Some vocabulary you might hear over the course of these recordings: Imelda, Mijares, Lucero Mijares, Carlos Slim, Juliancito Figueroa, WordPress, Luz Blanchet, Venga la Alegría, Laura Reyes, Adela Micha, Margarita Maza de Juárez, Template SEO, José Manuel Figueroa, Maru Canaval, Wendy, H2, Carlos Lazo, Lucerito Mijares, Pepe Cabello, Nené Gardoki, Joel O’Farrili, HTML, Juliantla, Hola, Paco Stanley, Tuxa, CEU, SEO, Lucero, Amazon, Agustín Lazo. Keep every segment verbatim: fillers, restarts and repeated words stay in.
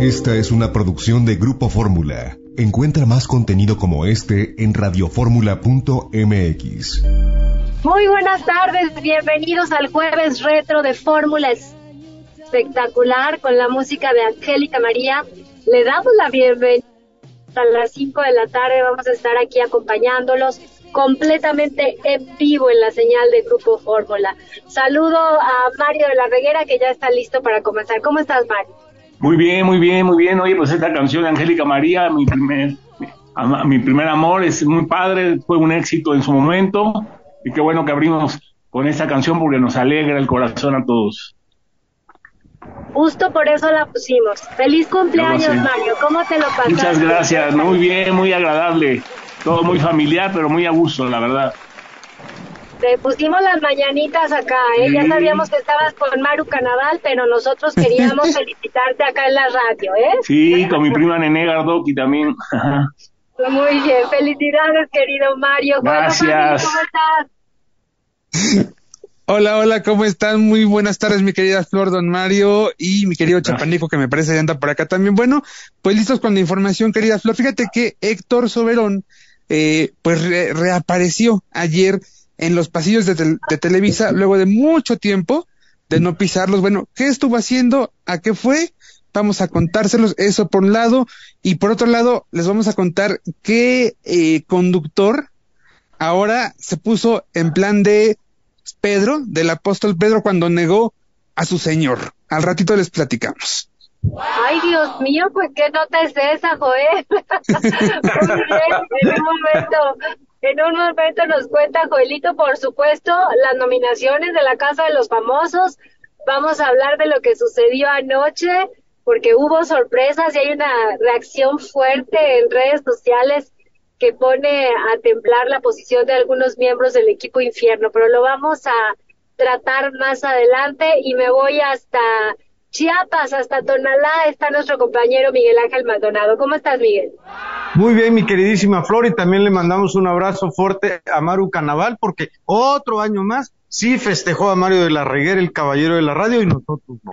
Esta es una producción de Grupo Fórmula. Encuentra más contenido como este en radio fórmula punto m x. Muy buenas tardes, bienvenidos al Jueves Retro de Fórmula Espectacular con la música de Angélica María. Le damos la bienvenida a las cinco de la tarde, vamos a estar aquí acompañándolos completamente en vivo en la señal de Grupo Fórmula. Saludo a Mario de la Reguera, que ya está listo para comenzar. ¿Cómo estás, Mario? Muy bien, muy bien, muy bien. Oye, pues esta canción de Angélica María, mi primer, mi primer amor, es muy padre, fue un éxito en su momento, y qué bueno que abrimos con esta canción porque nos alegra el corazón a todos. Justo por eso la pusimos. Feliz cumpleaños, Mario. ¿Cómo te lo pasaste? Muchas gracias. Muy bien, muy agradable. Todo muy familiar, pero muy a gusto, la verdad. Te pusimos las mañanitas acá, ¿eh? Ya sabíamos que estabas con Maru Canaval, pero nosotros queríamos felicitarte acá en la radio, ¿eh? Sí, con mi prima Nené Gardoki también. Muy bien, felicidades, querido Mario. Gracias. ¿Cómo estás? Hola, hola, ¿cómo están? Muy buenas tardes, mi querida Flor, don Mario y mi querido Chapanico, que me parece que anda por acá también. Bueno, pues listos con la información, querida Flor. Fíjate que Héctor Soberón, eh, pues re- reapareció ayer en los pasillos de, te- de Televisa, luego de mucho tiempo de no pisarlos. Bueno, ¿qué estuvo haciendo? ¿A qué fue? Vamos a contárselos, eso por un lado, y por otro lado les vamos a contar qué eh, conductor ahora se puso en plan de Pedro, del apóstol Pedro, cuando negó a su señor. Al ratito les platicamos. Ay, Dios mío, pues qué nota es esa, Joel. en un momento... En un momento nos cuenta Joelito, por supuesto, las nominaciones de la Casa de los Famosos. Vamos a hablar de lo que sucedió anoche, porque hubo sorpresas y hay una reacción fuerte en redes sociales que pone a temblar la posición de algunos miembros del equipo infierno, pero lo vamos a tratar más adelante y me voy hasta Chiapas, hasta Tonalá, está nuestro compañero Miguel Ángel Maldonado. ¿Cómo estás, Miguel? Muy bien, mi queridísima Flor, y también le mandamos un abrazo fuerte a Maru Canaval, porque otro año más sí festejó a Mario de la Reguera, el caballero de la radio, y nosotros no.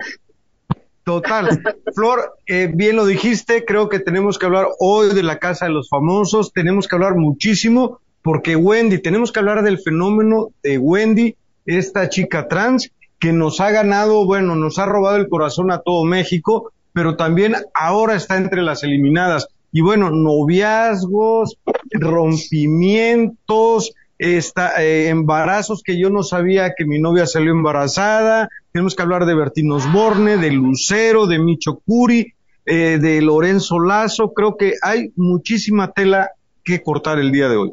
Total, Flor, eh, bien lo dijiste, creo que tenemos que hablar hoy de la Casa de los Famosos, tenemos que hablar muchísimo, porque Wendy, tenemos que hablar del fenómeno de Wendy, esta chica trans, que nos ha ganado, bueno, nos ha robado el corazón a todo México, pero también ahora está entre las eliminadas. Y bueno, noviazgos, rompimientos, esta, eh, embarazos que yo no sabía que mi novia salió embarazada. Tenemos que hablar de Bertín Osborne, de Lucero, de Michel Kuri, eh, de Lorenzo Lazo. Creo que hay muchísima tela que cortar el día de hoy.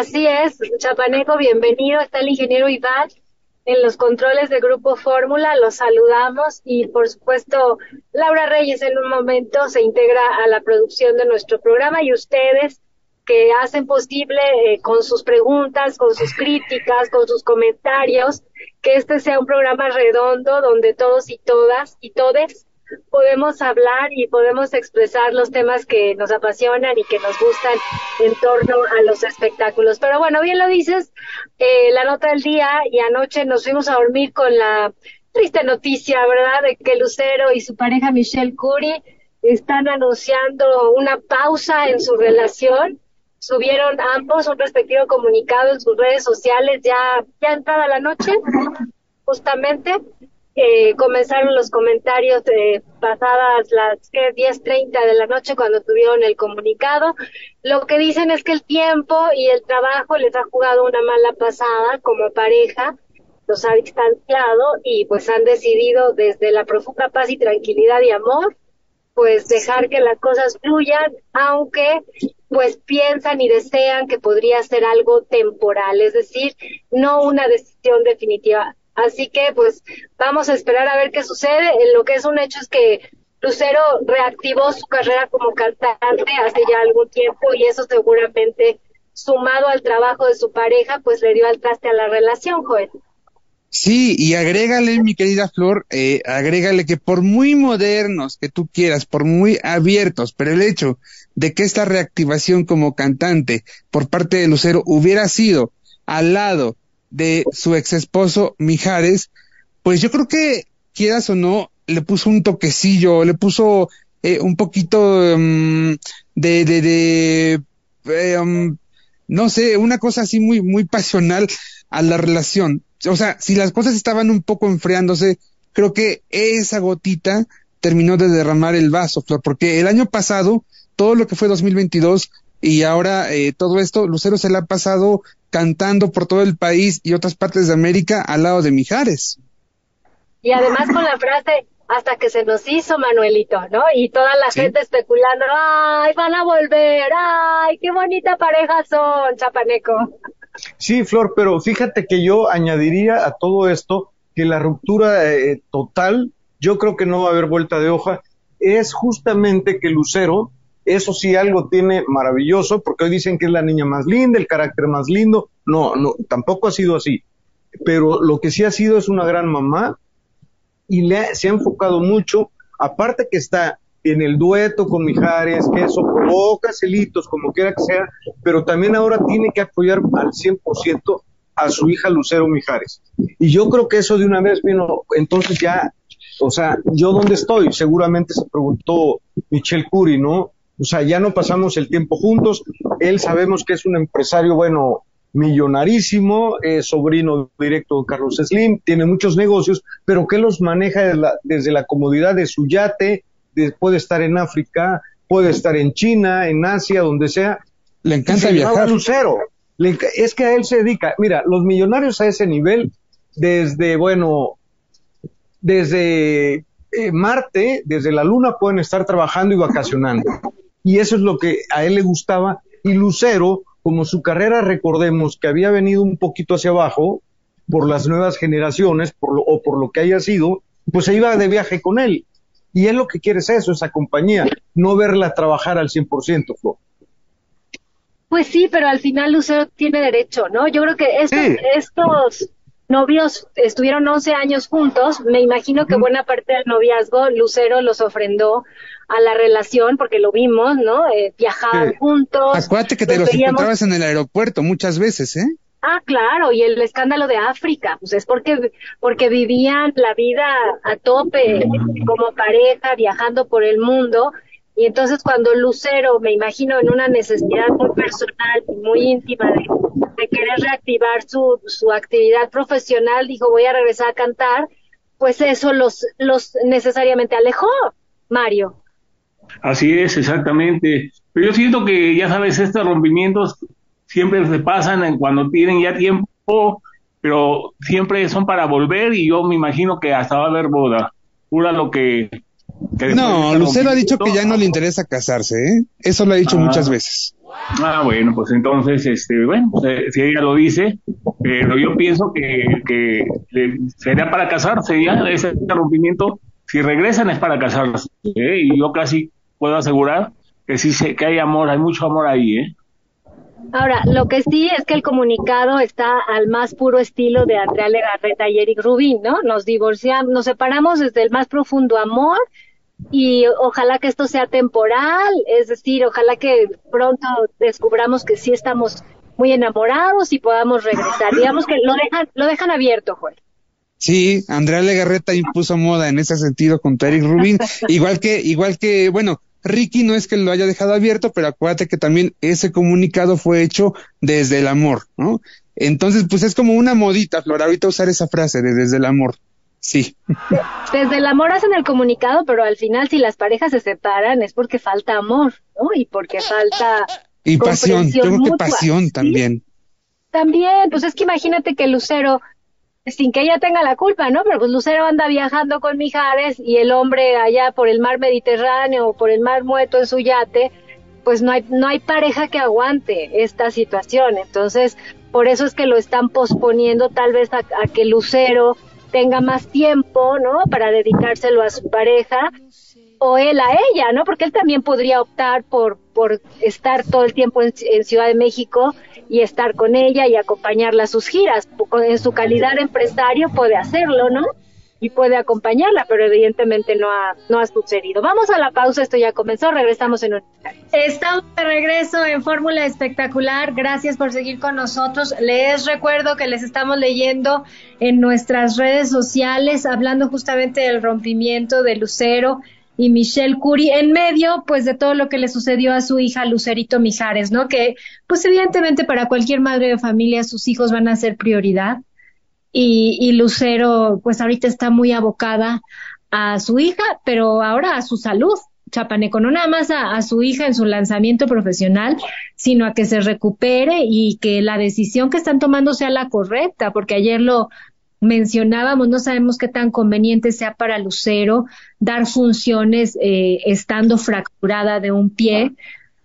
Así es, Chapaneco, bienvenido. Está el ingeniero Iván en los controles de Grupo Fórmula, los saludamos, y por supuesto Laura Reyes en un momento se integra a la producción de nuestro programa, y ustedes que hacen posible eh, con sus preguntas, con sus críticas, con sus comentarios, que este sea un programa redondo donde todos y todas y todes podemos hablar y podemos expresar los temas que nos apasionan y que nos gustan en torno a los espectáculos. Pero bueno, bien lo dices, eh, la nota del día, y anoche nos fuimos a dormir con la triste noticia, ¿verdad?, de que Lucero y su pareja Michel Kuri están anunciando una pausa en su relación. Subieron ambos un respectivo comunicado en sus redes sociales ya, ya entrada la noche, justamente. Eh, comenzaron los comentarios eh, pasadas las diez treinta de la noche cuando tuvieron el comunicado. Lo que dicen es que el tiempo y el trabajo les ha jugado una mala pasada como pareja, los ha distanciado y pues han decidido desde la profunda paz y tranquilidad y amor, pues dejar que las cosas fluyan, aunque pues piensan y desean que podría ser algo temporal, es decir, no una decisión definitiva. Así que, pues, vamos a esperar a ver qué sucede. Lo que es un hecho es que Lucero reactivó su carrera como cantante hace ya algún tiempo y eso seguramente, sumado al trabajo de su pareja, pues le dio al traste a la relación, Joel. Sí, y agrégale, mi querida Flor, eh, agrégale que por muy modernos que tú quieras, por muy abiertos, pero el hecho de que esta reactivación como cantante por parte de Lucero hubiera sido al lado de su ex esposo Mijares, pues yo creo que, quieras o no, le puso un toquecillo, le puso eh, un poquito um, de, de, de eh, um, no sé, una cosa así muy, muy pasional a la relación. O sea, si las cosas estaban un poco enfriándose, creo que esa gotita terminó de derramar el vaso, Flor, porque el año pasado, todo lo que fue dos mil veintidós y ahora eh, todo esto, Lucero se la ha pasado cantando por todo el país y otras partes de América al lado de Mijares. Y además con la frase, hasta que se nos hizo, Manuelito, ¿no? Y toda la sí. gente especulando, ¡ay, van a volver! ¡Ay, qué bonita pareja son, chapaneco! Sí, Flor, pero fíjate que yo añadiría a todo esto que la ruptura eh, total, yo creo que no va a haber vuelta de hoja, es justamente que Lucero, eso sí algo tiene maravilloso, porque hoy dicen que es la niña más linda, el carácter más lindo, no, no, tampoco ha sido así, pero lo que sí ha sido es una gran mamá, y le ha, se ha enfocado mucho, aparte que está en el dueto con Mijares, que eso provoca celitos, como quiera que sea, pero también ahora tiene que apoyar al cien por ciento a su hija Lucero Mijares, y yo creo que eso de una vez vino, entonces ya, o sea, ¿yo dónde estoy? Seguramente se preguntó Michel Kuri, ¿no? O sea, ya no pasamos el tiempo juntos, él sabemos que es un empresario, bueno, millonarísimo, eh, sobrino directo de Carlos Slim, tiene muchos negocios, pero que los maneja de la, desde la comodidad de su yate, de, puede estar en África, puede estar en China, en Asia, donde sea. Le encanta viajar. Lucero, le, es que a él se dedica, mira, los millonarios a ese nivel, desde, bueno, desde eh, Marte, desde la Luna pueden estar trabajando y vacacionando. Y eso es lo que a él le gustaba, y Lucero, como su carrera, recordemos que había venido un poquito hacia abajo, por las nuevas generaciones, por lo, o por lo que haya sido, pues se iba de viaje con él, y él lo que quiere es eso, esa compañía, no verla trabajar al cien por ciento, Flor. Pues sí, pero al final Lucero tiene derecho, ¿no? Yo creo que estos, sí. estos novios estuvieron once años juntos, me imagino que buena parte del noviazgo Lucero los ofrendó a la relación, porque lo vimos, ¿no? Eh, viajaban sí. juntos. Acuérdate que te los veíamos... encontrabas en el aeropuerto muchas veces, ¿eh? Ah, claro, y el escándalo de África, pues es porque porque vivían la vida a tope como pareja, viajando por el mundo, y entonces cuando Lucero, me imagino en una necesidad muy personal y muy íntima de, de querer reactivar su, su actividad profesional, dijo, voy a regresar a cantar, pues eso los, los necesariamente alejó, Mario. Así es, exactamente. Pero yo siento que, ya sabes, estos rompimientos siempre se pasan cuando tienen ya tiempo, pero siempre son para volver, y yo me imagino que hasta va a haber boda. Pura lo que... que no, Lucero ha dicho que ya no le interesa casarse, ¿eh? Eso lo ha dicho ah, muchas veces. Ah, bueno, pues entonces, este, bueno, pues, si ella lo dice, pero yo pienso que, que le, sería para casarse ya, ese rompimiento... Si regresan es para casarse, ¿eh? Y yo casi puedo asegurar que sí se, que hay amor, hay mucho amor ahí, ¿eh? Ahora, lo que sí es que el comunicado está al más puro estilo de Andrea Legarreta y Eric Rubín, ¿no? Nos divorciamos, nos separamos desde el más profundo amor y ojalá que esto sea temporal, es decir, ojalá que pronto descubramos que sí estamos muy enamorados y podamos regresar. Digamos que lo dejan, lo dejan abierto, Jorge. Sí, Andrea Legarreta impuso moda en ese sentido con Eric Rubín, igual que, igual que, bueno, Ricky no es que lo haya dejado abierto, pero acuérdate que también ese comunicado fue hecho desde el amor, ¿no? Entonces, pues es como una modita, Flor, ahorita usar esa frase de desde el amor, sí. Desde el amor hacen el comunicado, pero al final si las parejas se separan es porque falta amor, ¿no? Y porque falta y pasión, yo creo que pasión ¿sí? también. También, pues es que imagínate que Lucero... sin que ella tenga la culpa, ¿no? Pero pues Lucero anda viajando con Mijares y el hombre allá por el mar Mediterráneo o por el mar Muerto en su yate, pues no hay no hay pareja que aguante esta situación. Entonces, por eso es que lo están posponiendo tal vez a, a que Lucero tenga más tiempo, ¿no? Para dedicárselo a su pareja o él a ella, ¿no? Porque él también podría optar por, por estar todo el tiempo en, en Ciudad de México y estar con ella y acompañarla a sus giras. En su calidad de empresario puede hacerlo, ¿no? y puede acompañarla, pero evidentemente no ha, no ha sucedido. Vamos a la pausa, esto ya comenzó, regresamos en un instante. Estamos de regreso en Fórmula Espectacular, gracias por seguir con nosotros. Les recuerdo que les estamos leyendo en nuestras redes sociales, hablando justamente del rompimiento de Lucero y Michel Kuri, en medio pues de todo lo que le sucedió a su hija Lucerito Mijares, ¿no? Que pues evidentemente para cualquier madre de familia sus hijos van a ser prioridad, y, y Lucero pues ahorita está muy abocada a su hija, pero ahora a su salud, Chapaneco, no nada más a, a su hija en su lanzamiento profesional, sino a que se recupere y que la decisión que están tomando sea la correcta, porque ayer lo mencionábamos, no sabemos qué tan conveniente sea para Lucero dar funciones eh, estando fracturada de un pie,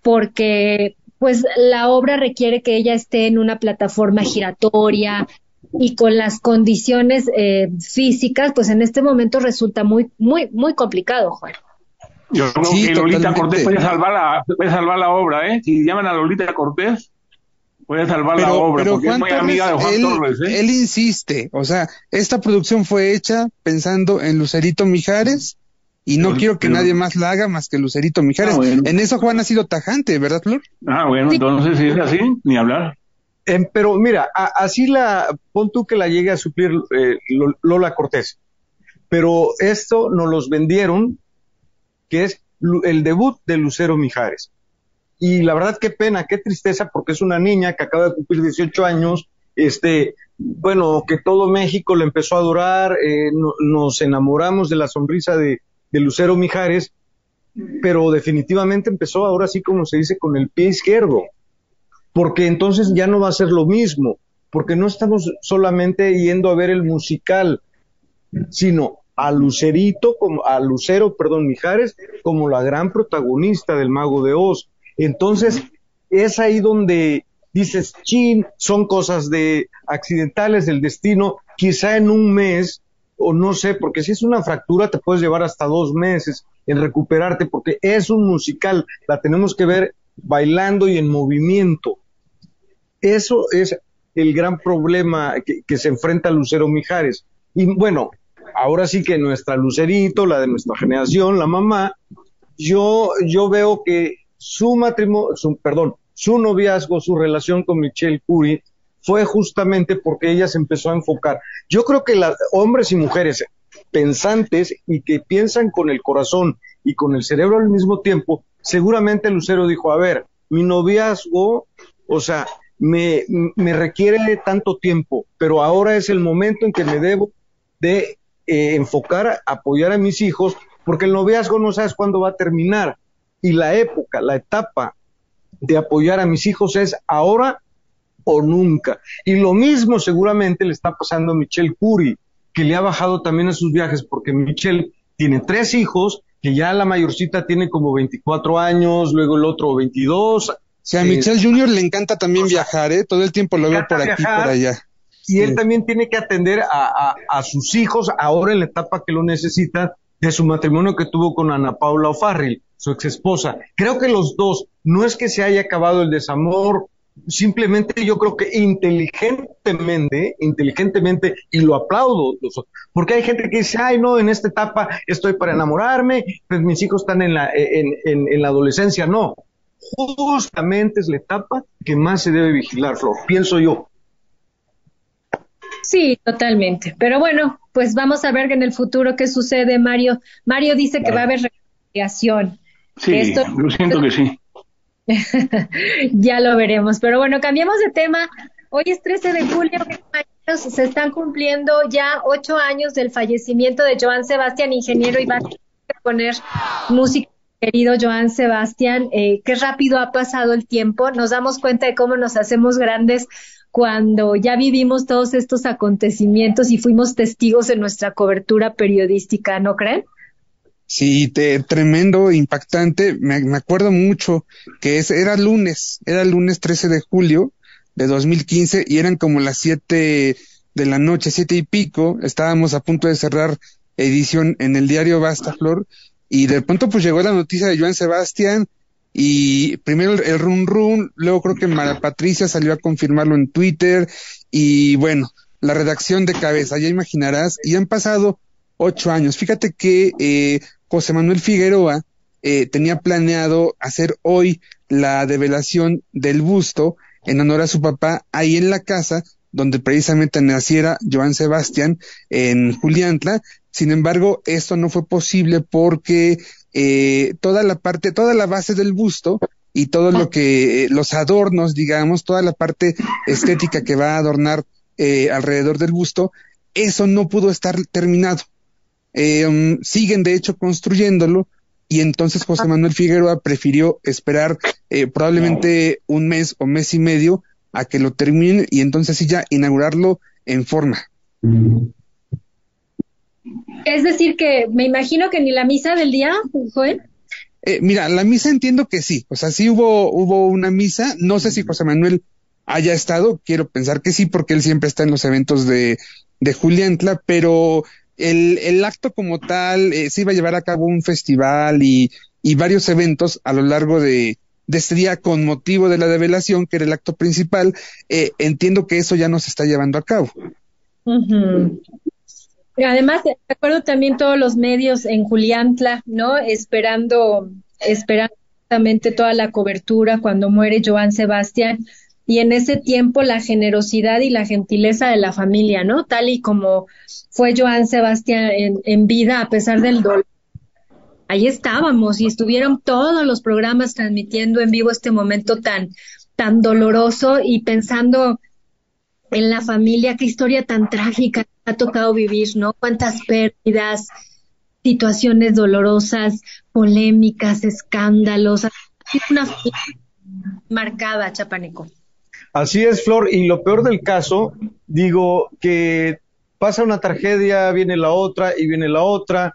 porque pues la obra requiere que ella esté en una plataforma giratoria y con las condiciones eh, físicas, pues en este momento resulta muy, muy, muy complicado, Juan. Yo creo sí, que Lolita totalmente. Cortés puede salvar, la, puede salvar la obra, ¿eh? Si llaman a Lolita Cortés, puede salvar pero, la obra, pero porque Juan es muy Torres, amiga de Juan él, Torres. ¿eh? Él insiste, o sea, esta producción fue hecha pensando en Lucerito Mijares y no, no quiero que pero... nadie más la haga más que Lucerito Mijares. Ah, bueno. En eso Juan ha sido tajante, ¿verdad, Flor? Ah, bueno, sí. Entonces si es así, ni hablar. Eh, pero mira, a, así la, pon tú que la llegue a suplir eh, Lola Cortés, pero esto nos los vendieron, que es el debut de Lucero Mijares. Y la verdad, qué pena, qué tristeza, porque es una niña que acaba de cumplir dieciocho años, este, bueno, que todo México le empezó a adorar, eh, no, nos enamoramos de la sonrisa de, de Lucero Mijares, pero definitivamente empezó ahora sí, como se dice, con el pie izquierdo, porque entonces ya no va a ser lo mismo, porque no estamos solamente yendo a ver el musical, sino a Lucerito, como, a Lucero, perdón, Mijares, como la gran protagonista del Mago de Oz. Entonces, es ahí donde dices, chin, son cosas de accidentales del destino, quizá en un mes, o no sé, porque si es una fractura te puedes llevar hasta dos meses en recuperarte, porque es un musical, la tenemos que ver bailando y en movimiento. Eso es el gran problema que, que se enfrenta Lucero Mijares. Y bueno, ahora sí que nuestra Lucerito, la de nuestra generación, la mamá, yo, yo veo que su matrimonio, su, perdón, su noviazgo, su relación con Michel Kuri fue justamente porque ella se empezó a enfocar. Yo creo que las hombres y mujeres pensantes y que piensan con el corazón y con el cerebro al mismo tiempo, seguramente Lucero dijo, a ver, mi noviazgo, o sea, me, me requiere tanto tiempo, pero ahora es el momento en que me debo de eh, enfocar, apoyar a mis hijos, porque el noviazgo no sabes cuándo va a terminar. Y la época, la etapa de apoyar a mis hijos es ahora o nunca. Y lo mismo seguramente le está pasando a Michel Kuri, que le ha bajado también a sus viajes, porque Michel tiene tres hijos, que ya la mayorcita tiene como veinticuatro años, luego el otro veintidós. O sea, a eh, Michel Junior le encanta también o sea, viajar, ¿eh? Todo el tiempo lo veo por aquí, por allá. Y sí. Él también tiene que atender a, a, a sus hijos ahora en la etapa que lo necesita de su matrimonio que tuvo con Ana Paula O'Farrill, su exesposa. Creo que los dos, no es que se haya acabado el desamor, simplemente yo creo que inteligentemente, inteligentemente, y lo aplaudo, porque hay gente que dice, ay no, en esta etapa estoy para enamorarme, pues mis hijos están en la, en, en, en la adolescencia, no. Justamente es la etapa que más se debe vigilar, Flor, pienso yo. Sí, totalmente, pero bueno, pues vamos a ver en el futuro qué sucede, Mario. Mario dice que claro. Va a haber reconciliación. Sí, Esto... lo siento que sí. Ya lo veremos, pero bueno, cambiamos de tema. Hoy es trece de julio, se están cumpliendo ya ocho años del fallecimiento de Joan Sebastián, ingeniero, y va a poner música, querido Joan Sebastián. Eh, qué rápido ha pasado el tiempo, nos damos cuenta de cómo nos hacemos grandes cuando ya vivimos todos estos acontecimientos y fuimos testigos en nuestra cobertura periodística, ¿no creen? Sí, te, tremendo, impactante. Me, me acuerdo mucho que es, era lunes, era lunes trece de julio de dos mil quince y eran como las siete de la noche, siete y pico. Estábamos a punto de cerrar edición en el diario Basta, Flor, y de pronto pues llegó la noticia de Joan Sebastián y primero el run run, luego creo que Mara Patricia salió a confirmarlo en Twitter y bueno, la redacción de cabeza, ya imaginarás, y han pasado Ocho años. Fíjate que eh, José Manuel Figueroa eh, tenía planeado hacer hoy la develación del busto en honor a su papá ahí en la casa donde precisamente naciera Joan Sebastián en Juliantla. Sin embargo, esto no fue posible porque eh, toda la parte, toda la base del busto y todo lo que, eh, los adornos, digamos, toda la parte estética que va a adornar eh, alrededor del busto, eso no pudo estar terminado. Eh, um, siguen, de hecho, construyéndolo, y entonces José Manuel Figueroa prefirió esperar eh, probablemente un mes o mes y medio a que lo terminen y entonces sí ya inaugurarlo en forma. Es decir que me imagino que ni la misa del día, Joel. Eh, mira, la misa entiendo que sí, o sea, sí hubo hubo una misa, no sé si José Manuel haya estado, quiero pensar que sí, porque él siempre está en los eventos de, de Juliantla, pero el, el acto como tal, eh, se iba a llevar a cabo un festival y, y varios eventos a lo largo de, de este día con motivo de la develación, que era el acto principal. eh, entiendo que eso ya no se está llevando a cabo. Uh-huh. Además, recuerdo también todos los medios en Juliantla, ¿no? Esperando, esperando justamente toda la cobertura cuando muere Joan Sebastián, y en ese tiempo la generosidad y la gentileza de la familia, ¿no? Tal y como fue Joan Sebastián en, en vida, a pesar del dolor. Ahí estábamos y estuvieron todos los programas transmitiendo en vivo este momento tan, tan doloroso y pensando en la familia, qué historia tan trágica ha tocado vivir, ¿no? Cuántas pérdidas, situaciones dolorosas, polémicas, escándalos. Una familia marcada, Chapaneco. Así es, Flor, y lo peor del caso, digo, que pasa una tragedia, viene la otra y viene la otra,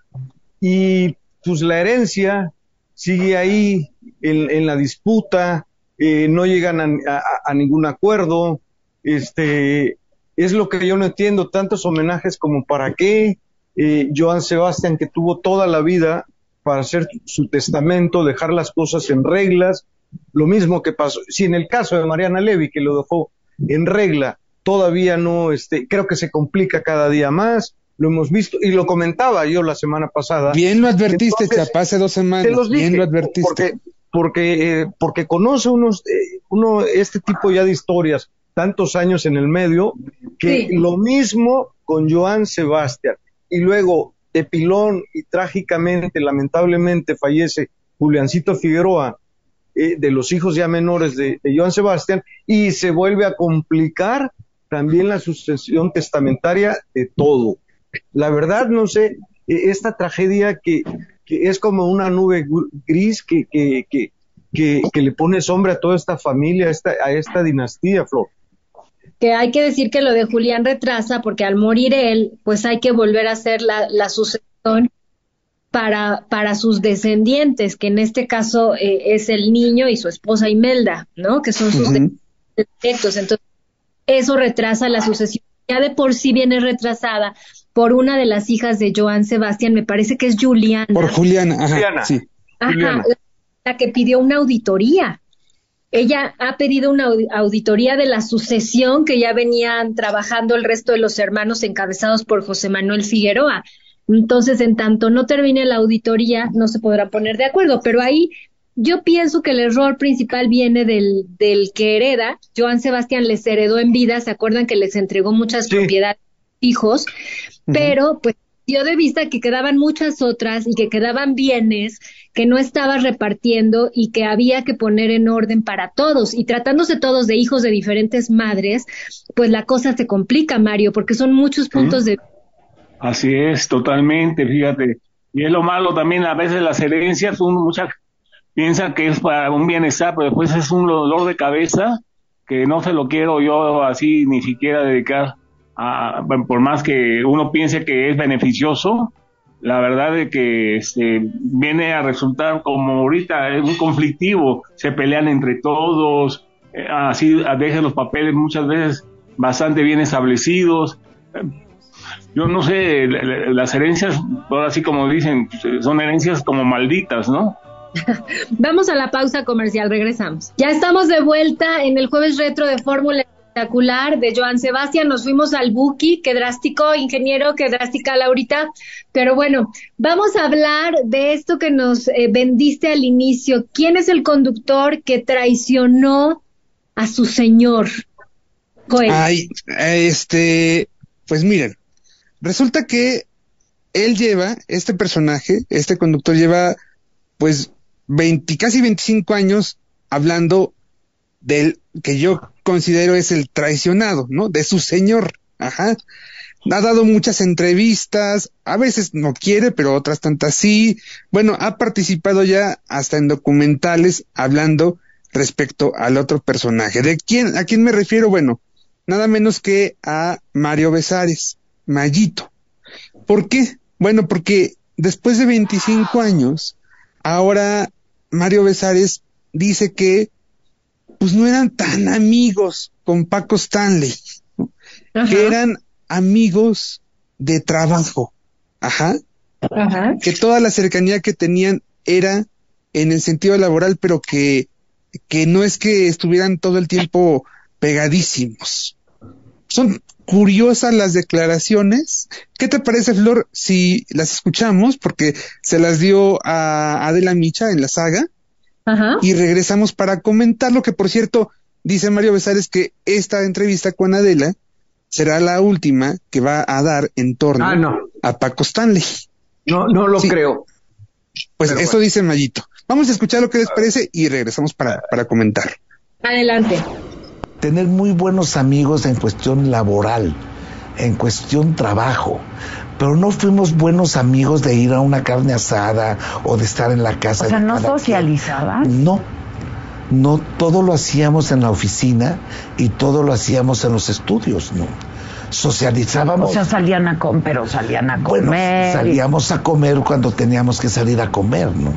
y pues la herencia sigue ahí en, en la disputa, eh, no llegan a, a, a ningún acuerdo. Este, es lo que yo no entiendo, tantos homenajes como para qué. eh, Joan Sebastián, que tuvo toda la vida para hacer su testamento, dejar las cosas en reglas, lo mismo que pasó, si sí, en el caso de Mariana Levy, que lo dejó en regla, todavía no, este, creo que se complica cada día más. Lo hemos visto, y lo comentaba yo la semana pasada. Bien lo advertiste. Entonces, Chapa, hace dos semanas, dije, bien lo advertiste. Porque, porque, eh, porque conoce unos, eh, uno este tipo ya de historias, tantos años en el medio, que sí. Lo mismo con Joan Sebastián, y luego de pilón y trágicamente, lamentablemente, fallece Juliancito Figueroa, eh, de los hijos ya menores de, de Joan Sebastián, y se vuelve a complicar también la sucesión testamentaria de todo. La verdad, no sé, esta tragedia que, que es como una nube gris que, que, que, que, que le pone sombra a toda esta familia, a esta, a esta dinastía, Flor. Que hay que decir que lo de Julián retrasa, porque al morir él, pues hay que volver a hacer la, la sucesión para, para sus descendientes, que en este caso eh, es el niño y su esposa Imelda, ¿no? Que son sus uh-huh. descendientes. Entonces, eso retrasa la sucesión. Ya de por sí viene retrasada por una de las hijas de Joan Sebastián, me parece que es Juliana. Por Juliana, ajá, Juliana, sí. Ajá, Juliana. La que pidió una auditoría. Ella ha pedido una auditoría de la sucesión que ya venían trabajando el resto de los hermanos encabezados por José Manuel Figueroa. Entonces, en tanto no termine la auditoría, no se podrá poner de acuerdo. Pero ahí yo pienso que el error principal viene del, del que hereda. Joan Sebastián les heredó en vida, ¿se acuerdan que les entregó muchas sí. propiedades hijos? Pero pues dio de vista que quedaban muchas otras y que quedaban bienes que no estaba repartiendo y que había que poner en orden para todos. Y tratándose todos de hijos de diferentes madres, pues la cosa se complica, Mario, porque son muchos puntos sí. de... Así es, totalmente, fíjate. Y es lo malo también, a veces las herencias, uno muchas piensa que es para un bienestar, pero después es un dolor de cabeza que no se lo quiero yo así ni siquiera dedicar. Ah, por más que uno piense que es beneficioso, la verdad es que este, viene a resultar como ahorita es un conflictivo, se pelean entre todos, eh, así dejan los papeles muchas veces bastante bien establecidos. Eh, yo no sé, la, la, las herencias, ahora sí como dicen, son herencias como malditas, ¿no? Vamos a la pausa comercial, regresamos. Ya estamos de vuelta en el Jueves Retro de Fórmula Espectacular de Joan Sebastián, nos fuimos al Buki, qué drástico, ingeniero, qué drástica Laurita, pero bueno, vamos a hablar de esto que nos eh, vendiste al inicio. ¿Quién es el conductor que traicionó a su señor? Coel. Ay, este, pues miren, resulta que él lleva, este personaje, este conductor lleva pues veinte, casi veinticinco años hablando del que yo considero es el traicionado, ¿no? De su señor, ajá. Ha dado muchas entrevistas, a veces no quiere, pero otras tantas sí. Bueno, ha participado ya hasta en documentales hablando respecto al otro personaje. ¿De quién? ¿A quién me refiero? Bueno, nada menos que a Mario Bezares, Mayito. ¿Por qué? Bueno, porque después de veinticinco años, ahora Mario Bezares dice que pues no eran tan amigos con Paco Stanley, ¿no? Que eran amigos de trabajo, ajá. Ajá, que toda la cercanía que tenían era en el sentido laboral, pero que, que no es que estuvieran todo el tiempo pegadísimos. Son curiosas las declaraciones. ¿Qué te parece, Flor, si las escuchamos? Porque se las dio a Adela Micha en la saga. Ajá. Y regresamos para comentar lo que, por cierto, dice Mario Bezares que esta entrevista con Adela será la última que va a dar en torno ah, no. a Paco Stanley. No, no lo sí. creo. Pues pero eso bueno. dice Mayito. Vamos a escuchar lo que les parece y regresamos para, para comentar. Adelante. Tener muy buenos amigos en cuestión laboral, en cuestión trabajo, pero no fuimos buenos amigos de ir a una carne asada o de estar en la casa. O sea, ¿no socializabas? No, no, todo lo hacíamos en la oficina y todo lo hacíamos en los estudios, ¿no? Socializábamos. O sea, salían a comer, pero salían a comer. Bueno, salíamos a comer cuando teníamos que salir a comer, ¿no?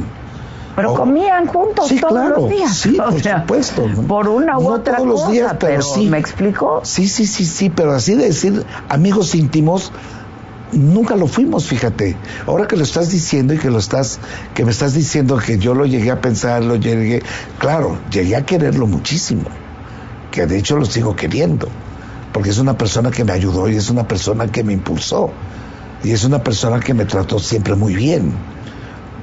Pero comían juntos sí, todos claro, los días. Sí, o por sea, supuesto. ¿No? Por una u no otra todos cosa, los días, pero, pero sí. ¿Me explicó? Sí, sí, sí, sí, pero así de decir amigos íntimos, nunca lo fuimos, fíjate. Ahora que lo estás diciendo y que lo estás, que me estás diciendo que yo lo llegué a pensar, lo llegué, claro, llegué a quererlo muchísimo, que de hecho lo sigo queriendo, porque es una persona que me ayudó y es una persona que me impulsó y es una persona que me trató siempre muy bien.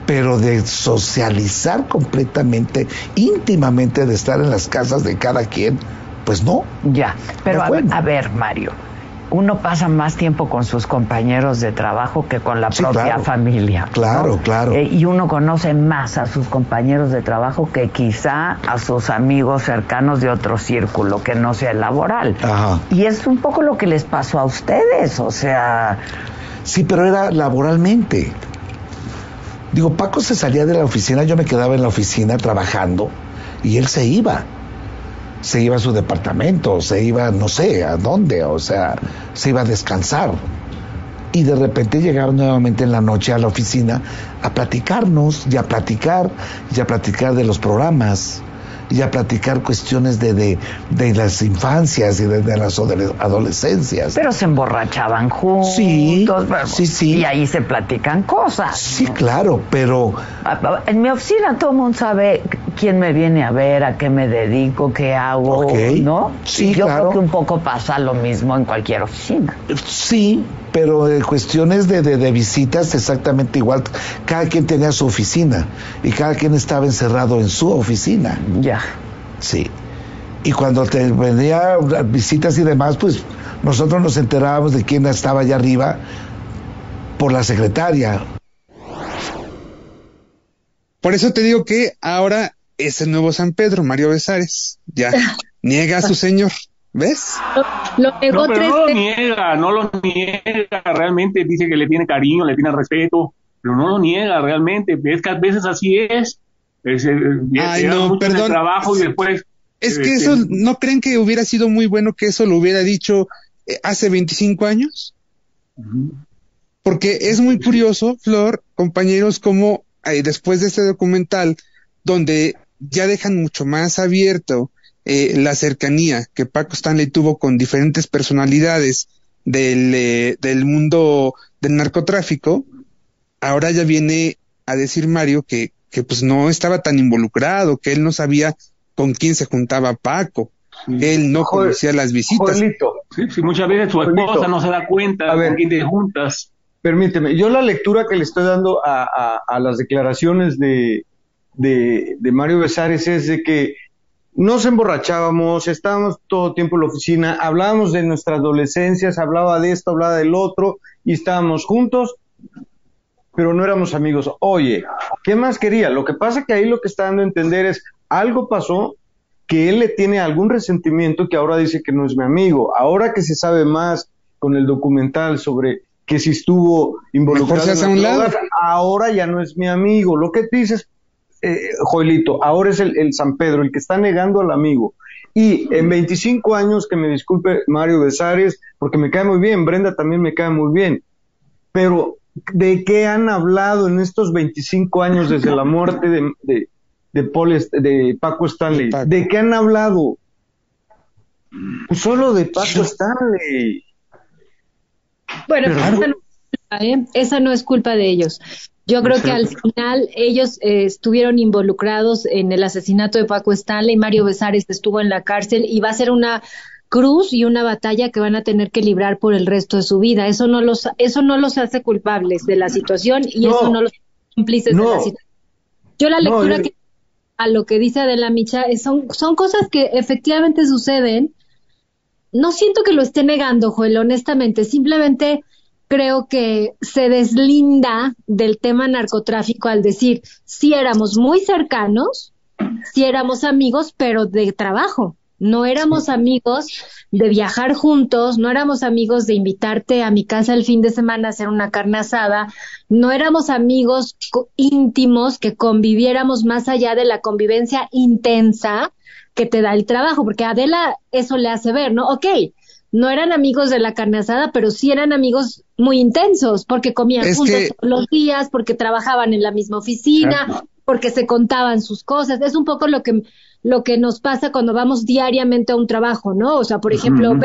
Pero de socializar completamente, íntimamente, de estar en las casas de cada quien, pues no. Ya, pero a, a ver, Mario, uno pasa más tiempo con sus compañeros de trabajo que con la sí, propia claro, familia. Claro, ¿no? claro. Eh, y uno conoce más a sus compañeros de trabajo que quizá a sus amigos cercanos de otro círculo que no sea el laboral. Ajá. Y es un poco lo que les pasó a ustedes, o sea... Sí, pero era laboralmente... Digo, Paco se salía de la oficina, yo me quedaba en la oficina trabajando y él se iba. Se iba a su departamento, se iba no sé a dónde, o sea, se iba a descansar. Y de repente llegaba nuevamente en la noche a la oficina a platicarnos y a platicar, y a platicar de los programas, y a platicar cuestiones de, de, de las infancias y de, de las adolescencias. Pero se emborrachaban juntos. Sí, bueno, sí, sí. Y ahí se platican cosas. Sí, ¿no? Claro, pero... En mi oficina todo el mundo sabe quién me viene a ver, a qué me dedico, qué hago, okay. ¿no? Sí, yo claro. creo que un poco pasa lo mismo en cualquier oficina. Sí, pero eh, cuestiones de, de, de visitas exactamente igual. Cada quien tenía su oficina y cada quien estaba encerrado en su oficina. Ya. Sí, y cuando te venía visitas y demás, pues nosotros nos enterábamos de quién estaba allá arriba por la secretaria. Por eso te digo que ahora es el nuevo San Pedro, Mario Bezares, ya niega a su señor, ¿ves? Lo, lo negó no, pero tres no lo niega, no lo niega realmente, dice que le tiene cariño, le tiene respeto, pero no lo niega realmente, es que a veces así es. Es, es, Ay, no, perdón. El trabajo y después, es que eh, eso, ¿no creen que hubiera sido muy bueno que eso lo hubiera dicho eh, hace veinticinco años? Uh-huh. Porque es muy curioso, Flor, compañeros, como eh, después de este documental, donde ya dejan mucho más abierto eh, la cercanía que Paco Stanley tuvo con diferentes personalidades del, eh, del mundo del narcotráfico, ahora ya viene a decir Mario que que pues no estaba tan involucrado, que él no sabía con quién se juntaba Paco, Él no conocía las visitas. Jolito. Sí, sí, muchas veces su esposa Jolito. no se da cuenta a ver, con quién te juntas. Permíteme, yo la lectura que le estoy dando a, a, a las declaraciones de, de, de Mario Bezares es de que nos emborrachábamos, estábamos todo el tiempo en la oficina, hablábamos de nuestras adolescencias, hablaba de esto, hablaba del otro, y estábamos juntos, pero no éramos amigos. Oye, ¿qué más quería? Lo que pasa que ahí lo que está dando a entender es, algo pasó, que él le tiene algún resentimiento que ahora dice que no es mi amigo. Ahora que se sabe más con el documental sobre que si estuvo involucrado en un lado, ahora ya no es mi amigo. Lo que dices... Eh, Joelito, ahora es el, el San Pedro, el que está negando al amigo. Y en veinticinco años, que me disculpe Mario Bezares, porque me cae muy bien, Brenda también me cae muy bien, pero ¿de qué han hablado en estos veinticinco años desde la muerte de, de, de, Paul, de Paco Stanley? ¿De qué han hablado? Pues solo de Paco Stanley. Bueno, pero, esa, no es culpa, ¿eh? esa no es culpa de ellos. Yo creo que al final ellos eh, estuvieron involucrados en el asesinato de Paco Stanley, Mario Bezares estuvo en la cárcel y va a ser una cruz y una batalla que van a tener que librar por el resto de su vida. Eso no los eso no los hace culpables de la situación y no, eso no los hace cómplices no, de la situación. Yo la lectura no, yo... que a lo que dice Adela Micha es, son, son cosas que efectivamente suceden. No siento que lo esté negando, Joel, honestamente, simplemente... creo que se deslinda del tema narcotráfico al decir, sí éramos muy cercanos, sí éramos amigos, pero de trabajo. No éramos amigos de viajar juntos, no éramos amigos de invitarte a mi casa el fin de semana a hacer una carne asada, no éramos amigos íntimos que conviviéramos más allá de la convivencia intensa que te da el trabajo, porque a Adela eso le hace ver, ¿no? Okay. No eran amigos de la carne asada, pero sí eran amigos muy intensos, porque comían es juntos que... todos los días, porque trabajaban en la misma oficina, claro. porque se contaban sus cosas. Es un poco lo que lo que nos pasa cuando vamos diariamente a un trabajo, ¿no? O sea, por ejemplo, uh-huh.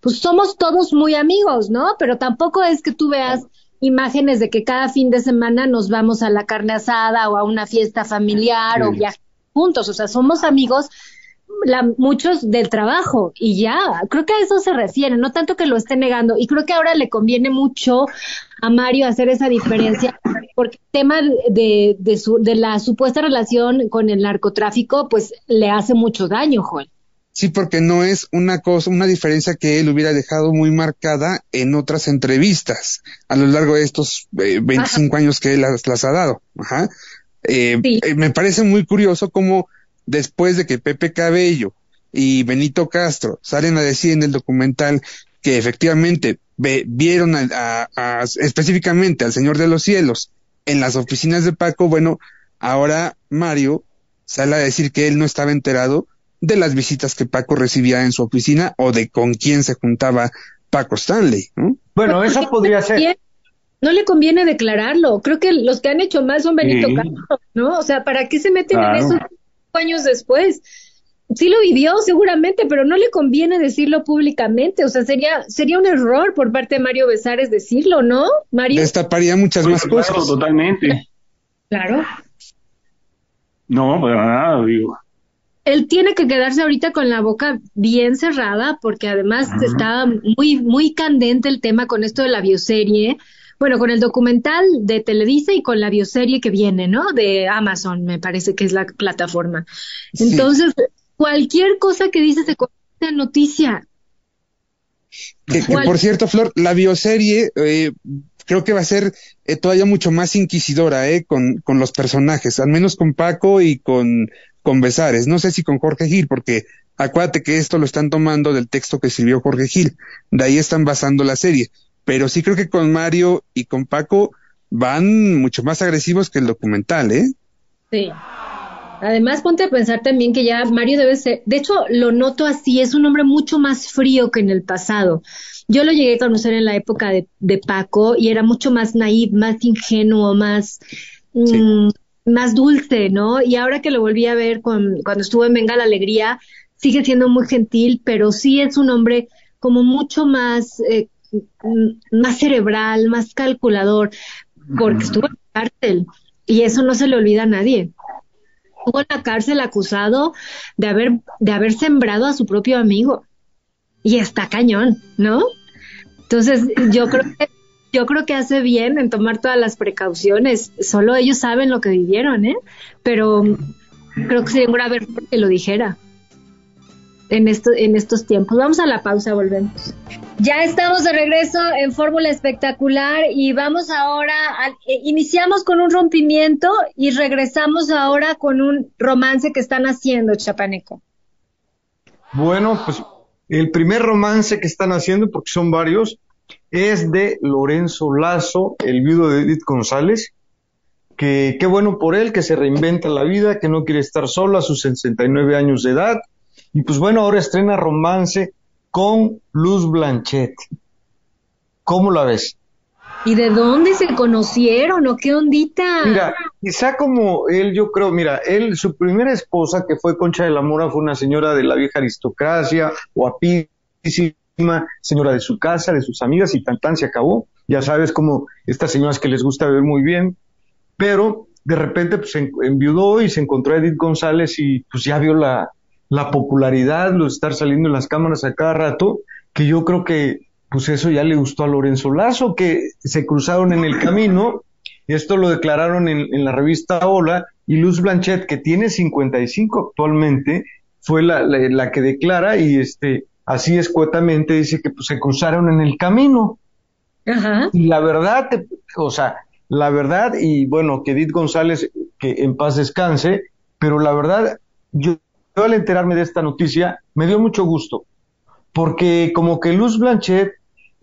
pues somos todos muy amigos, ¿no? Pero tampoco es que tú veas imágenes de que cada fin de semana nos vamos a la carne asada o a una fiesta familiar sí. o viajar juntos. O sea, somos amigos... La, muchos del trabajo y ya, creo que a eso se refiere, no tanto que lo esté negando, y creo que ahora le conviene mucho a Mario hacer esa diferencia, porque el tema de, de, su, de la supuesta relación con el narcotráfico, pues le hace mucho daño, Joel. Sí, porque no es una cosa, una diferencia que él hubiera dejado muy marcada en otras entrevistas a lo largo de estos eh, veinticinco Ajá. años que él las, las ha dado. Ajá. Eh, sí. eh, me parece muy curioso cómo después de que Pepe Cabello y Benito Castro salen a decir en el documental que efectivamente ve, vieron a, a, a, específicamente al Señor de los Cielos en las oficinas de Paco, bueno, ahora Mario sale a decir que él no estaba enterado de las visitas que Paco recibía en su oficina o de con quién se juntaba Paco Stanley, ¿no? Bueno, eso podría ser. No le conviene declararlo. Creo que los que han hecho mal son Benito sí. Castro, ¿no? O sea, ¿para qué se meten claro. en eso? Años después, sí lo vivió seguramente, pero no le conviene decirlo públicamente, o sea, sería sería un error por parte de Mario Bezares decirlo, ¿no, Mario? Destaparía muchas pues, más claro, cosas. Totalmente. Claro. No, para nada, digo. Él tiene que quedarse ahorita con la boca bien cerrada, porque además uh-huh. estaba muy, muy candente el tema con esto de la bioserie, bueno, con el documental de Televisa y con la bioserie que viene, ¿no? De Amazon, me parece que es la plataforma. Sí. Entonces, cualquier cosa que dices se convierte en noticia. Que, que por cierto, Flor, la bioserie eh, creo que va a ser eh, todavía mucho más inquisidora, ¿eh? Con, con los personajes, al menos con Paco y con, con Bezares. No sé si con Jorge Gil, porque acuérdate que esto lo están tomando del texto que escribió Jorge Gil. De ahí están basando la serie. Pero sí creo que con Mario y con Paco van mucho más agresivos que el documental, ¿eh? Sí. Además, ponte a pensar también que ya Mario debe ser... De hecho, lo noto así, es un hombre mucho más frío que en el pasado. Yo lo llegué a conocer en la época de, de Paco y era mucho más naif, más ingenuo, más... Sí. Mmm, más dulce, ¿no? Y ahora que lo volví a ver con, cuando estuvo en Venga la Alegría, sigue siendo muy gentil, pero sí es un hombre como mucho más... Eh, más cerebral, más calculador, porque estuvo en la cárcel y eso no se le olvida a nadie. estuvo en la cárcel acusado de haber, de haber sembrado a su propio amigo. Y está cañón, ¿no? Entonces, yo creo que yo creo que hace bien en tomar todas las precauciones. Solo ellos saben lo que vivieron, ¿eh? Pero creo que sería un grave error que lo dijera en, esto, en estos tiempos. Vamos a la pausa, volvemos. Ya estamos de regreso en Fórmula Espectacular y vamos ahora, a, eh, iniciamos con un rompimiento y regresamos ahora con un romance que están haciendo, Chapaneco. Bueno, pues el primer romance que están haciendo, porque son varios, es de Lorenzo Lazo, el viudo de Edith González, que qué bueno por él, que se reinventa la vida, que no quiere estar solo a sus sesenta y nueve años de edad, y pues bueno, ahora estrena romance con Luz Blanchet. ¿Cómo la ves? ¿Y de dónde se conocieron o qué ondita? Mira, quizá como él, yo creo, mira, él, su primera esposa, que fue Concha de la Mora, fue una señora de la vieja aristocracia, guapísima, señora de su casa, de sus amigas, y tan tan se acabó. Ya sabes, como estas señoras que les gusta beber muy bien, pero de repente pues se enviudó y se encontró a Edith González y pues ya vio la, la popularidad, lo de estar saliendo en las cámaras a cada rato, que yo creo que pues eso ya le gustó a Lorenzo Lazo, que se cruzaron en el camino. Esto lo declararon en, en la revista Hola, y Luz Blanchet, que tiene cincuenta y cinco actualmente, fue la, la, la que declara, y este así escuetamente dice que pues se cruzaron en el camino. Ajá. Y la verdad, o sea, la verdad, y bueno, que Edith González, que en paz descanse, pero la verdad, yo, yo al enterarme de esta noticia, me dio mucho gusto, porque como que Luz Blanchet,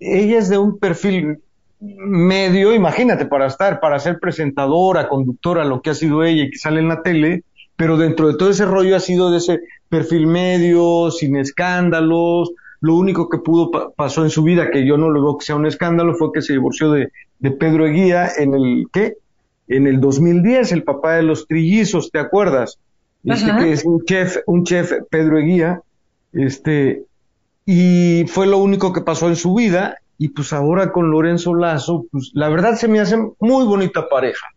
ella es de un perfil medio, imagínate, para estar, para ser presentadora, conductora, lo que ha sido ella y que sale en la tele, pero dentro de todo ese rollo ha sido de ese perfil medio, sin escándalos. Lo único que pudo pa pasó en su vida, que yo no lo veo que sea un escándalo, fue que se divorció de, de Pedro Eguía en el, ¿qué? En el dos mil diez, el papá de los trillizos, ¿te acuerdas? Este, que es un chef, un chef Pedro Eguía, este, y fue lo único que pasó en su vida, y pues ahora con Lorenzo Lazo, pues la verdad se me hace muy bonita pareja.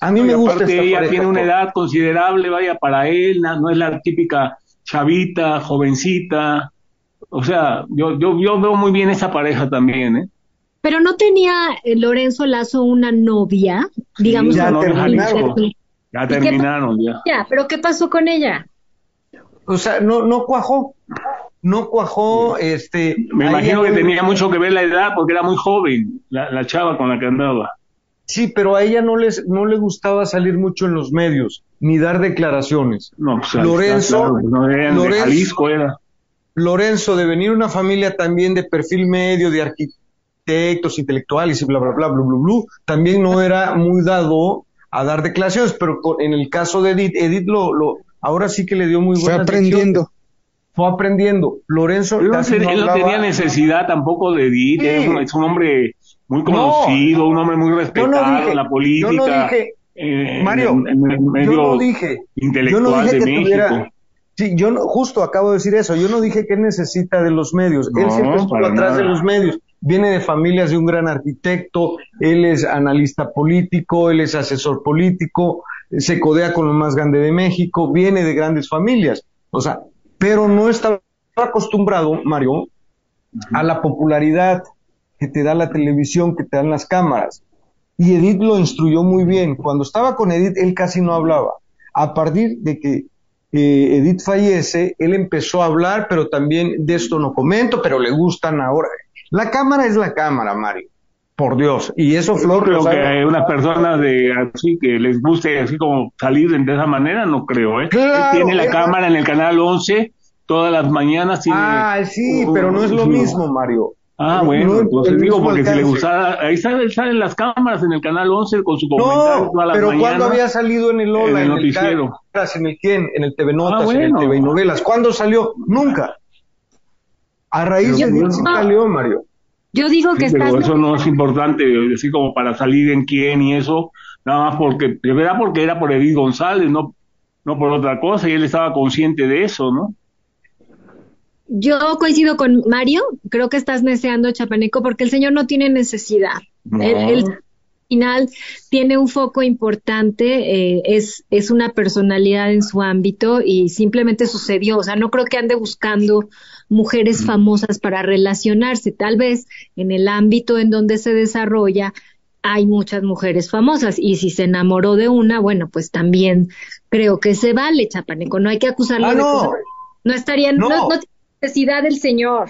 A mí no, me gusta esta ella pareja, tiene una edad considerable, vaya, para él, no, no es la típica chavita, jovencita. O sea, yo, yo, yo veo muy bien esa pareja también, ¿eh? Pero ¿no tenía eh, Lorenzo Lazo una novia? Digamos, sí, ya, no, terminaron, ya terminaron. Ya terminaron, ya. Ya, pero ¿qué pasó con ella? O sea, no, no cuajó. No cuajó, este... Me imagino que tenía mucho que ver la edad, porque era muy joven la, la chava con la que andaba. Sí, pero a ella no les no le gustaba salir mucho en los medios ni dar declaraciones. No, pues, Lorenzo, claro, no eran Lorenzo, de Jalisco era. Lorenzo, de venir una familia también de perfil medio, de arquitectos, intelectuales y bla bla bla bla bla bla, también no era muy dado a dar declaraciones, pero con, en el caso de Edith, Edith lo, lo ahora sí que le dio muy buena. Fue aprendiendo. Atención. Fue aprendiendo. Lorenzo no, él no hablaba, tenía necesidad tampoco de Edith, sí. es, un, es un hombre muy conocido, no, un hombre muy respetado, no dije, en la política. Yo no dije, eh, Mario, en, en el medio yo no dije, intelectual yo no dije de que México. Tuviera, sí, yo no, justo acabo de decir eso, yo no dije que él necesita de los medios, no, él siempre estuvo atrás de los medios, viene de familias de un gran arquitecto, él es analista político, él es asesor político, se codea con lo más grande de México, viene de grandes familias, o sea, pero no estaba acostumbrado, Mario, uh-huh. a la popularidad que te da la televisión, que te dan las cámaras. Y Edith lo instruyó muy bien. Cuando estaba con Edith, él casi no hablaba. A partir de que eh, Edith fallece, él empezó a hablar, pero también de esto no comento, pero le gustan ahora. La cámara es la cámara, Mario. Por Dios. Y eso, Flor, creo que hay unas personas de así que les guste así como salir de esa manera, no creo, ¿eh? Claro, él tiene la es... cámara en el Canal once, todas las mañanas. Tiene... Ah, sí, uh, pero no es lo no. mismo, Mario. Ah, bueno, no, entonces digo, porque alcance. Si le gustara, ahí salen, salen las cámaras en el Canal once con su comentario no, todas las pero mañanas, ¿cuándo había salido en el Hola, en el, en el Cámaras, en el quién, en el T V Notas, ah, bueno. en el T V Novelas? ¿Cuándo salió? Nunca. A raíz pero de eso no. salió, Mario. Yo digo que sí, estás... Pero eso no es importante, decir como para salir en quién y eso, nada más porque, de verdad, porque era por Edith González, no, no por otra cosa, y él estaba consciente de eso, ¿no? Yo coincido con Mario, creo que estás neceando, Chapaneco, porque el señor no tiene necesidad. No. Él, él, final tiene un foco importante, eh, es, es una personalidad en su ámbito y simplemente sucedió. O sea, no creo que ande buscando mujeres famosas para relacionarse. Tal vez en el ámbito en donde se desarrolla hay muchas mujeres famosas y si se enamoró de una, bueno, pues también creo que se vale, Chapaneco. No hay que acusarlo ah, de no. Cosas. No estaría, no. No, no tiene necesidad del señor.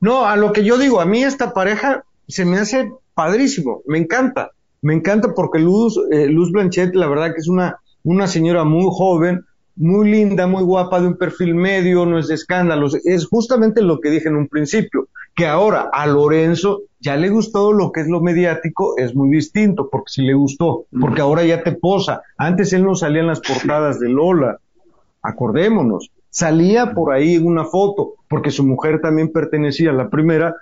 No, a lo que yo digo, a mí esta pareja se me hace padrísimo, me encanta. Me encanta porque Luz, eh, Luz Blanchet, la verdad que es una, una señora muy joven, muy linda, muy guapa, de un perfil medio, no es de escándalos. Es justamente lo que dije en un principio, que ahora a Lorenzo ya le gustó lo que es lo mediático, es muy distinto, porque sí le gustó, porque ahora ya te posa. Antes él no salía en las portadas de Lola, acordémonos. Salía por ahí en una foto, porque su mujer también pertenecía, la primera,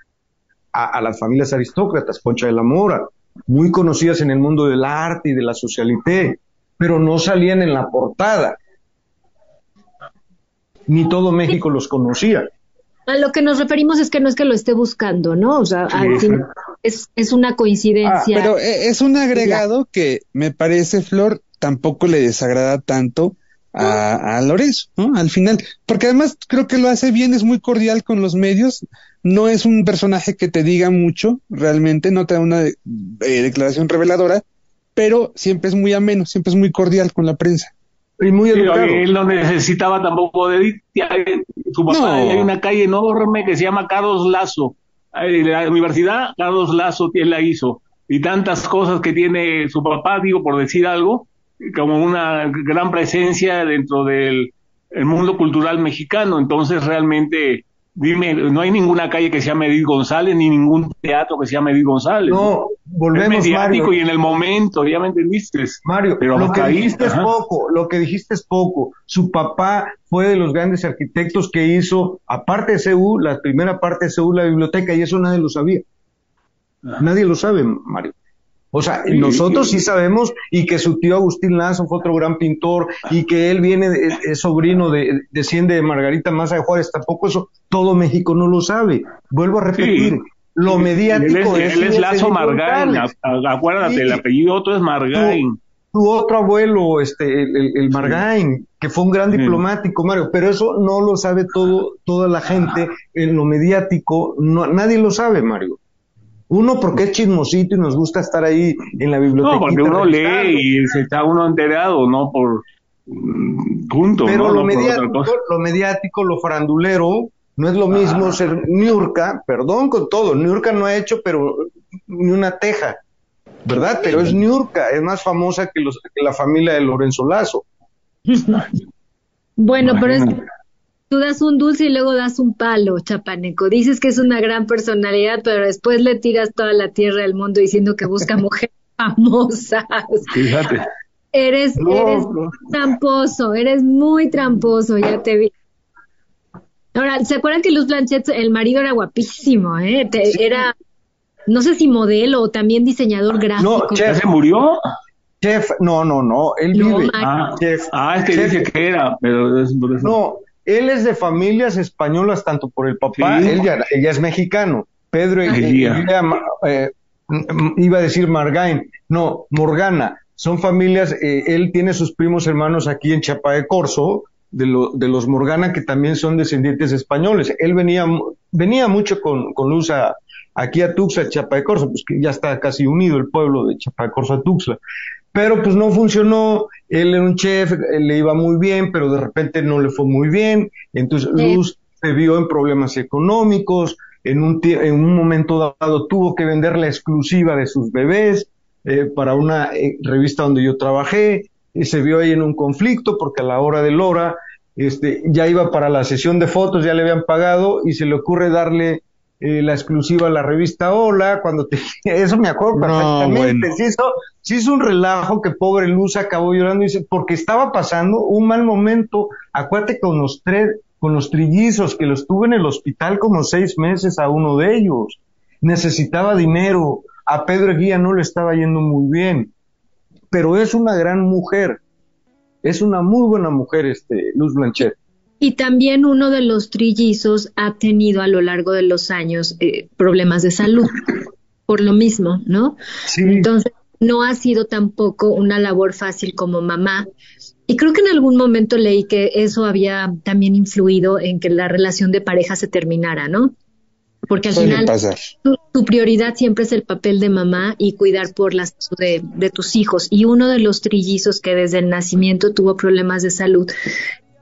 a, a las familias aristócratas, Concha de la Mora, muy conocidas en el mundo del arte y de la socialité, pero no salían en la portada. Ni todo México los conocía. A lo que nos referimos es que no es que lo esté buscando, ¿no? O sea, sí. es, es una coincidencia. Ah, pero es un agregado que me parece, Flor, tampoco le desagrada tanto a, a Lorenzo, ¿no? Al final, porque además creo que lo hace bien, es muy cordial con los medios, no es un personaje que te diga mucho, realmente no te da una eh, declaración reveladora, pero siempre es muy ameno, siempre es muy cordial con la prensa. Y muy educado. Pero él no necesitaba tampoco de su papá. No. Hay una calle enorme que se llama Carlos Lazo, la universidad Carlos Lazo él la hizo, y tantas cosas que tiene su papá, digo, por decir algo, como una gran presencia dentro del el mundo cultural mexicano. Entonces realmente, dime, no hay ninguna calle que se llame Edith González, ni ningún teatro que se llame Edith González. No, volvemos, es mediático, Mario. Y en el momento, ya me entendiste, Mario, pero lo que dijiste es poco, lo que dijiste es poco. Su papá fue de los grandes arquitectos que hizo, aparte de C E U, la primera parte de C E U, la biblioteca, y eso nadie lo sabía. Ajá. Nadie lo sabe, Mario. O sea, nosotros sí sabemos, y que su tío Agustín Lazo fue otro gran pintor, y que él viene, de, es sobrino, de, desciende de Margarita Maza de Juárez, tampoco eso, todo México no lo sabe. Vuelvo a repetir, sí. Lo mediático él es... Él es Lazo Margain, acuérdate, sí. El apellido otro es Margain. Tu, tu otro abuelo, este, el, el, el Margain, sí. Que fue un gran diplomático, Mario, pero eso no lo sabe todo, toda la gente, en lo mediático, no, nadie lo sabe, Mario. Uno porque es chismosito y nos gusta estar ahí en la biblioteca. No, porque uno revisando. Lee y se está uno enterado, ¿no? Por punto. Pero ¿no? Lo, no mediático, lo mediático, lo farandulero, no es lo mismo ah. ser Niurka, perdón con todo, Niurka no ha hecho pero ni una teja, ¿verdad? Pero es Niurka, es más famosa que, los, que la familia de Lorenzo Lazo. Bueno, pero es... Tú das un dulce y luego das un palo, Chapaneco. Dices que es una gran personalidad, pero después le tiras toda la tierra del mundo diciendo que busca mujeres famosas. Fíjate. Eres, no, eres no. tramposo, eres muy tramposo, ya te vi. Ahora, ¿se acuerdan que Luz Blanchet, el marido era guapísimo, eh? Te, sí. Era, no sé si modelo o también diseñador gráfico. No, chef, ¿se murió? Chef, no, no, no, él no, vive. Ah, chef, ah, es que chef. Dice que era, pero... Es por eso. No. Él es de familias españolas, tanto por el papá, sí. él, ya, él ya es mexicano. Pedro Eguía, eh, iba a decir Margain, no, Morgana. Son familias, eh, él tiene sus primos hermanos aquí en Chapa de Corzo, de, lo, de los Morgana, que también son descendientes españoles. Él venía venía mucho con, con Luz a, aquí a Tuxa, Chapa de Corzo, pues que ya está casi unido el pueblo de Chapa de Corzo a Tuxla. Pero pues no funcionó, él era un chef, le iba muy bien, pero de repente no le fue muy bien, entonces sí. Luz se vio en problemas económicos, en un, en un momento dado tuvo que vender la exclusiva de sus bebés eh, para una eh, revista donde yo trabajé, y se vio ahí en un conflicto porque a la hora de Lora este, ya iba para la sesión de fotos, ya le habían pagado y se le ocurre darle... Eh, la exclusiva de la revista Hola, cuando te... eso me acuerdo perfectamente, no, bueno. se, hizo, se hizo un relajo que pobre Luz acabó llorando, y dice, porque estaba pasando un mal momento, acuérdate con los tres, con los trillizos, que los tuve en el hospital como seis meses a uno de ellos, necesitaba dinero, a Pedro Eguía no le estaba yendo muy bien, pero es una gran mujer, es una muy buena mujer este Luz Blanchet. Y también uno de los trillizos ha tenido a lo largo de los años eh, problemas de salud, por lo mismo, ¿no? Sí. Entonces, no ha sido tampoco una labor fácil como mamá. Y creo que en algún momento leí que eso había también influido en que la relación de pareja se terminara, ¿no? Porque al final tu, tu prioridad siempre es el papel de mamá y cuidar por las de, de tus hijos. Y uno de los trillizos que desde el nacimiento tuvo problemas de salud,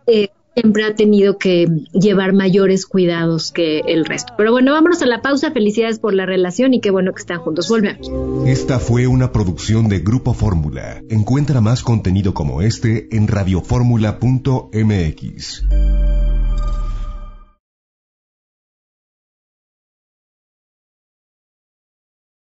eh, siempre ha tenido que llevar mayores cuidados que el resto. Pero bueno, vámonos a la pausa. Felicidades por la relación y qué bueno que están juntos. Volvemos. Esta fue una producción de Grupo Fórmula. Encuentra más contenido como este en radio fórmula punto m x.